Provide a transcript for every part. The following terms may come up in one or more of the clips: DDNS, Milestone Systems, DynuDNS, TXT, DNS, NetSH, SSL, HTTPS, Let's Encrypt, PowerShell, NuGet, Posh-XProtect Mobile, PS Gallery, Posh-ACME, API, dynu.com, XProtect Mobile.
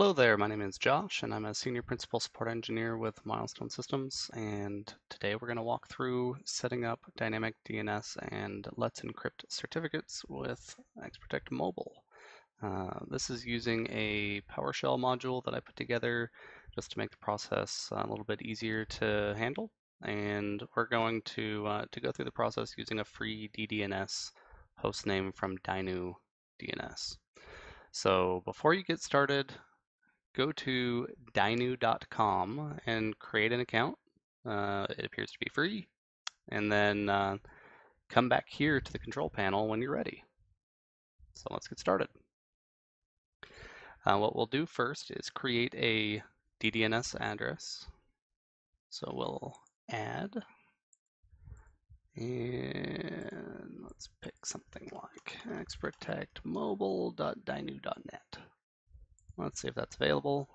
Hello there, my name is Josh and I'm a Senior Principal Support Engineer with Milestone Systems, and today we're going to walk through setting up dynamic DNS and Let's Encrypt certificates with XProtect Mobile. This is using a PowerShell module that I put together just to make the process a little bit easier to handle, and we're going to go through the process using a free DDNS hostname from DynuDNS. So before you get started, go to dynu.com and create an account. It appears to be free. And then come back here to the control panel when you're ready. So let's get started. What we'll do first is create a DDNS address. So we'll add, and let's pick something like xprotectmobile.dynu.net. Let's see if that's available.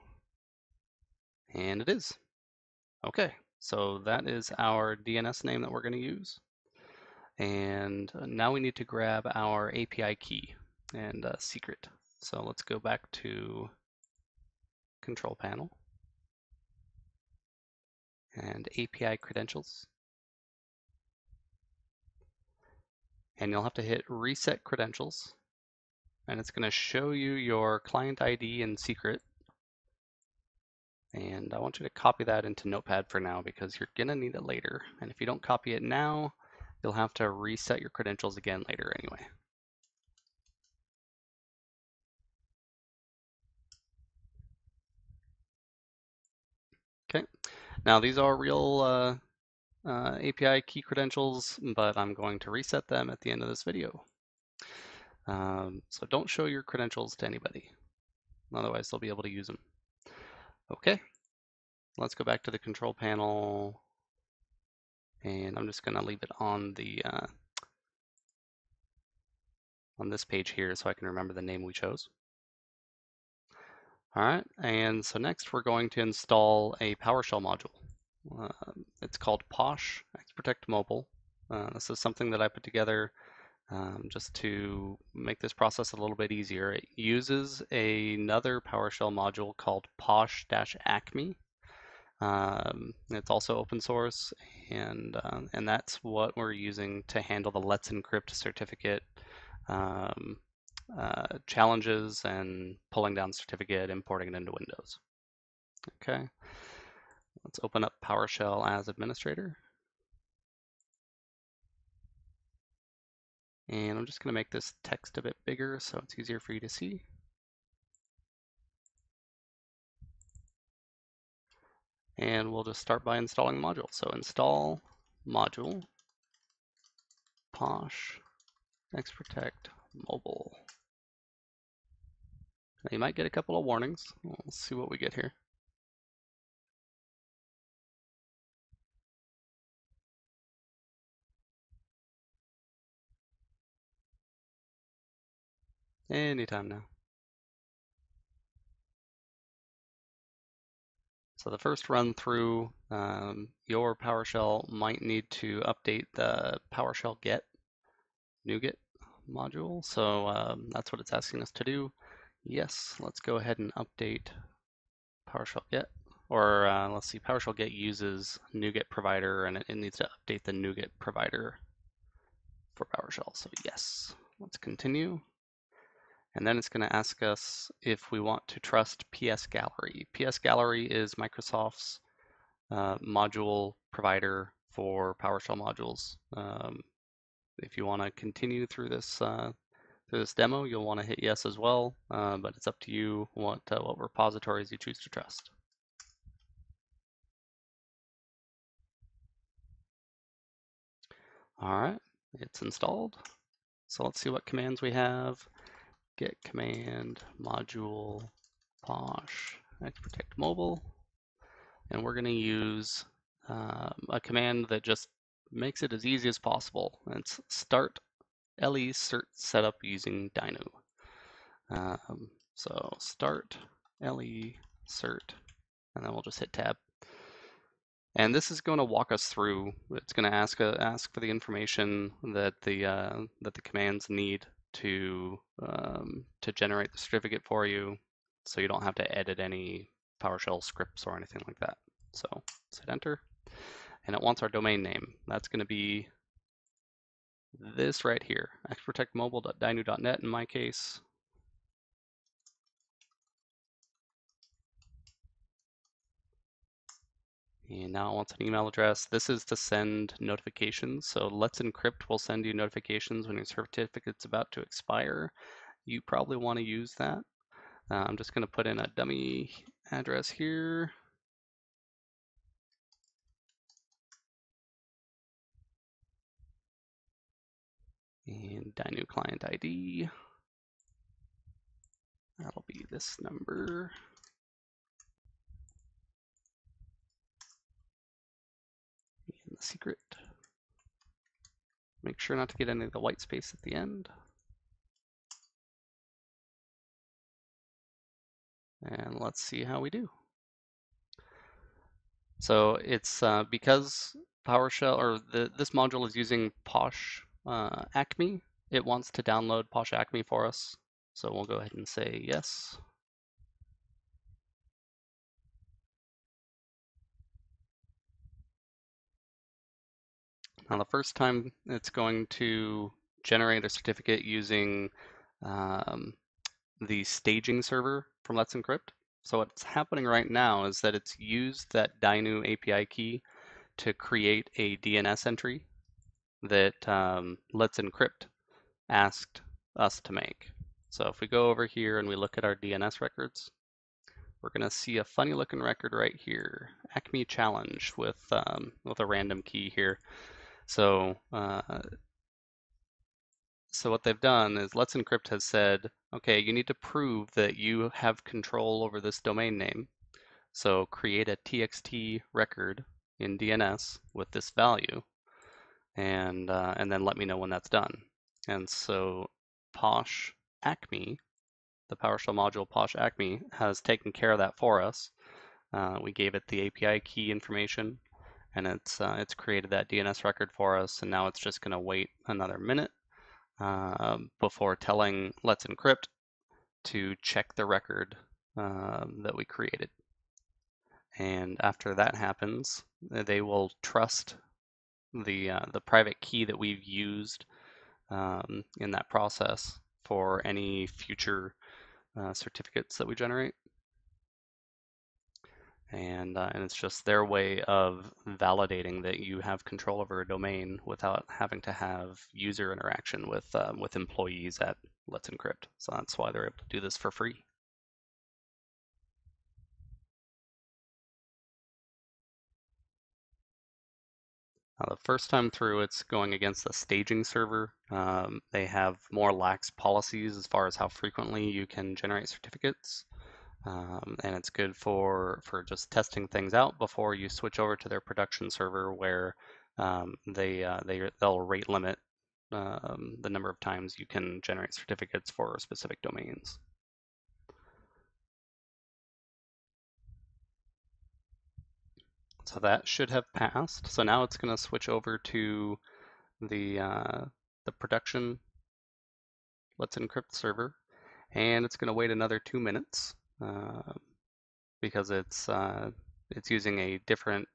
And it is. Okay, so that is our DNS name that we're going to use. And now we need to grab our API key and secret. So let's go back to control panel and API credentials. And you'll have to hit reset credentials. And it's going to show you your client ID and secret. And I want you to copy that into Notepad for now because you're going to need it later. And if you don't copy it now, you'll have to reset your credentials again later anyway. Okay. Now these are real API key credentials, but I'm going to reset them at the end of this video. So don't show your credentials to anybody, otherwise they'll be able to use them. Okay, let's go back to the control panel, and I'm just going to leave it on the on this page here so I can remember the name we chose. All right, and so next we're going to install a PowerShell module. It's called Posh-XProtect Mobile. This is something that I put together just to make this process a little bit easier. It uses another PowerShell module called Posh-ACME. It's also open source, and that's what we're using to handle the Let's Encrypt certificate challenges and pulling down certificate, importing it into Windows. Okay, let's open up PowerShell as administrator. And I'm just going to make this text a bit bigger so it's easier for you to see. And we'll just start by installing the module. So install module Posh-XProtect Mobile. Now you might get a couple of warnings. We'll see what we get here. Anytime now. So the first run through, your PowerShell might need to update the PowerShell get NuGet module. So that's what it's asking us to do. Yes, let's go ahead and update PowerShell get, or let's see, PowerShell get uses NuGet provider, and it needs to update the NuGet provider for PowerShell. So yes, let's continue. And then it's going to ask us if we want to trust PS Gallery. PS Gallery is Microsoft's module provider for PowerShell modules. If you want to continue through this demo, you'll want to hit yes as well. But it's up to you what repositories you choose to trust. All right, it's installed. So let's see what commands we have. Get command module Posh-XProtect Mobile, and we're going to use a command that just makes it as easy as possible. It's start le cert setup using dynu. So start le cert, and then we'll just hit tab. And this is going to walk us through. It's going to ask for the information that the commands need to generate the certificate for you. so you don't have to edit any PowerShell scripts or anything like that. So let's hit enter, and it wants our domain name. That's going to be this right here, xprotectmobile.dynu.net in my case. And now it wants an email address. This is to send notifications. So Let's Encrypt will send you notifications when your certificate's about to expire. You probably want to use that. I'm just going to put in a dummy address here. And dynu client ID. That'll be this number. And the secret. Make sure not to get any of the white space at the end. And let's see how we do. So it's because PowerShell, or this module is using Posh-ACME, it wants to download Posh-ACME for us. So we'll go ahead and say yes. Now the first time it's going to generate a certificate using the staging server from Let's Encrypt. So what's happening right now is that it's used that dynu API key to create a DNS entry that Let's Encrypt asked us to make. So if we go over here and we look at our DNS records, we're going to see a funny looking record right here, ACME challenge with a random key here. So so what they've done is Let's Encrypt has said, okay, you need to prove that you have control over this domain name. So create a TXT record in DNS with this value, and then let me know when that's done. And so Posh-ACME, the PowerShell module Posh-ACME, has taken care of that for us. We gave it the API key information, and it's created that DNS record for us. And now it's just going to wait another minute before telling Let's Encrypt to check the record that we created. And after that happens, they will trust the private key that we've used in that process for any future certificates that we generate. And it's just their way of validating that you have control over a domain without having to have user interaction with employees at Let's Encrypt. So that's why they're able to do this for free. Now, the first time through, it's going against the staging server. They have more lax policies as far as how frequently you can generate certificates. And it's good for just testing things out before you switch over to their production server, where they'll rate limit the number of times you can generate certificates for specific domains. So that should have passed. So now it's going to switch over to the production Let's Encrypt server, and it's going to wait another 2 minutes. Because it's using a different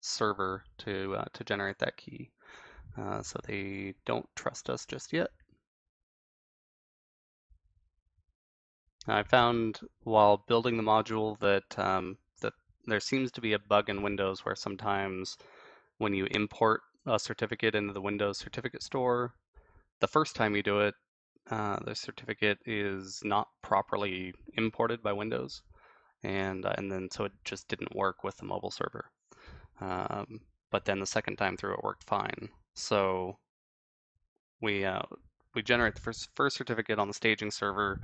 server to generate that key, so they don't trust us just yet. I found while building the module that that there seems to be a bug in Windows where sometimes when you import a certificate into the Windows certificate store, the first time you do it, the certificate is not properly imported by Windows, and then so it just didn't work with the mobile server. But then the second time through, it worked fine. So we generate the first certificate on the staging server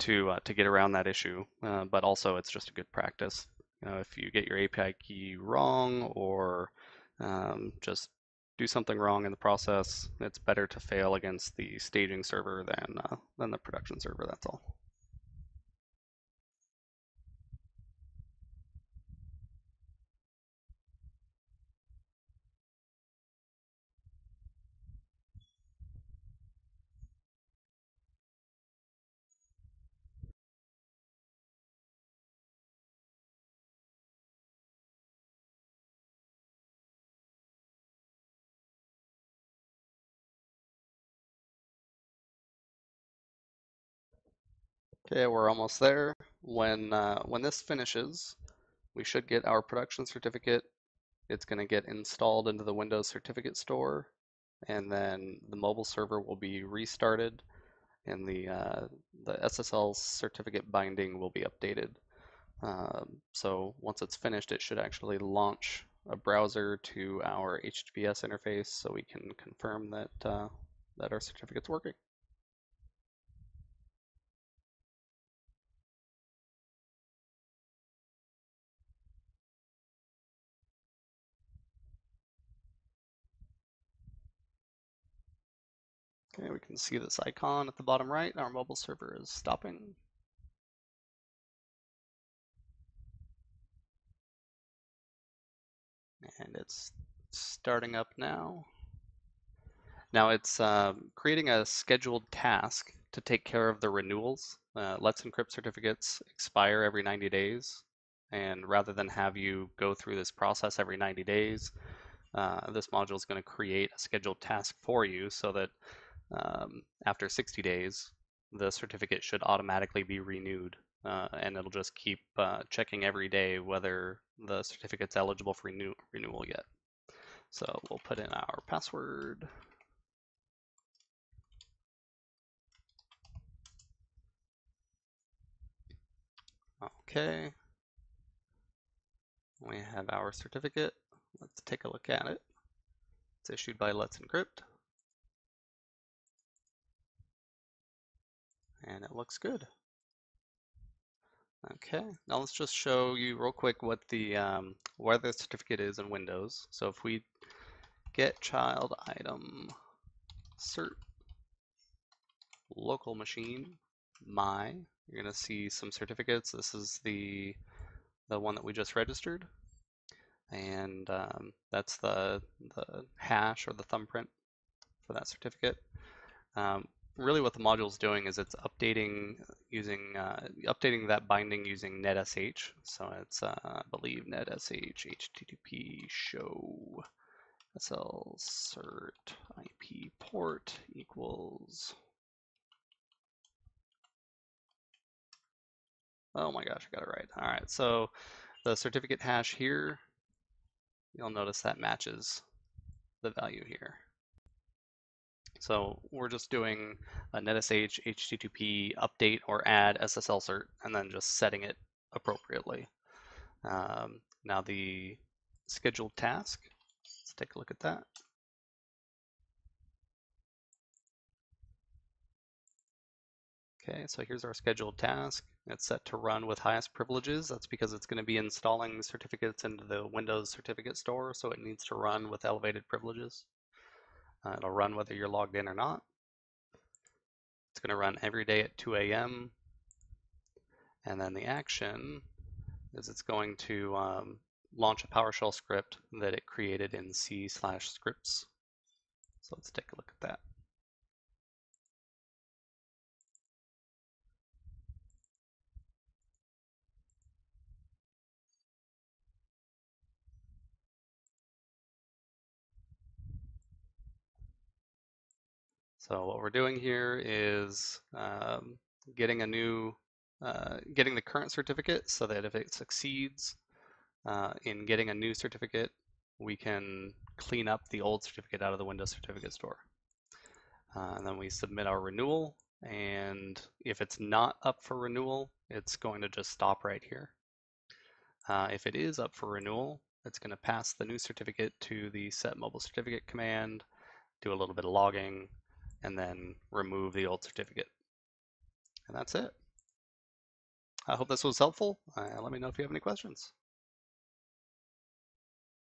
to get around that issue. But also, it's just a good practice. You know, if you get your API key wrong or just do something wrong in the process, it's better to fail against the staging server than the production server, that's all. Okay, we're almost there. When this finishes, we should get our production certificate. It's going to get installed into the Windows certificate store, and then the mobile server will be restarted, and the SSL certificate binding will be updated. So once it's finished, it should actually launch a browser to our HTTPS interface, so we can confirm that that our certificate's working. Okay, we can see this icon at the bottom right. Our mobile server is stopping. And it's starting up now. Now it's creating a scheduled task to take care of the renewals. Let's Encrypt certificates expire every 90 days. And rather than have you go through this process every 90 days, this module is going to create a scheduled task for you so that after 60 days, the certificate should automatically be renewed, and it'll just keep checking every day whether the certificate's eligible for renewal yet. So we'll put in our password. Okay, we have our certificate. Let's take a look at it. It's issued by Let's Encrypt. And it looks good. Okay, now let's just show you real quick what the where the certificate is in Windows. So if we get child item cert local machine my, you're going to see some certificates. This is the one that we just registered, and that's the hash or the thumbprint for that certificate. Really what the module is doing is it's updating using updating that binding using NetSH. So it's I believe NetSH HTTP show SL cert IP port equals, oh my gosh, I got it right. All right, so the certificate hash here, you'll notice that matches the value here. So we're just doing a NetSH HTTP update or add SSL cert, and then just setting it appropriately. Now the scheduled task, let's take a look at that. Okay, so here's our scheduled task. It's set to run with highest privileges. That's because it's going to be installing certificates into the Windows certificate store, so it needs to run with elevated privileges. It'll run whether you're logged in or not. It's going to run every day at 2 a.m. And then the action is it's going to launch a PowerShell script that it created in C/scripts. So let's take a look at that. So what we're doing here is getting a new, getting the current certificate, so that if it succeeds in getting a new certificate, we can clean up the old certificate out of the Windows certificate store. And then we submit our renewal, and if it's not up for renewal, it's going to just stop right here. If it is up for renewal, it's going to pass the new certificate to the set mobile certificate command, do a little bit of logging, and then remove the old certificate. And that's it. I hope this was helpful. Let me know if you have any questions.